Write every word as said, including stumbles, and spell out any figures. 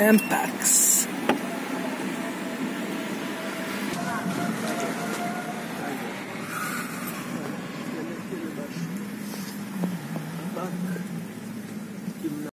and tax.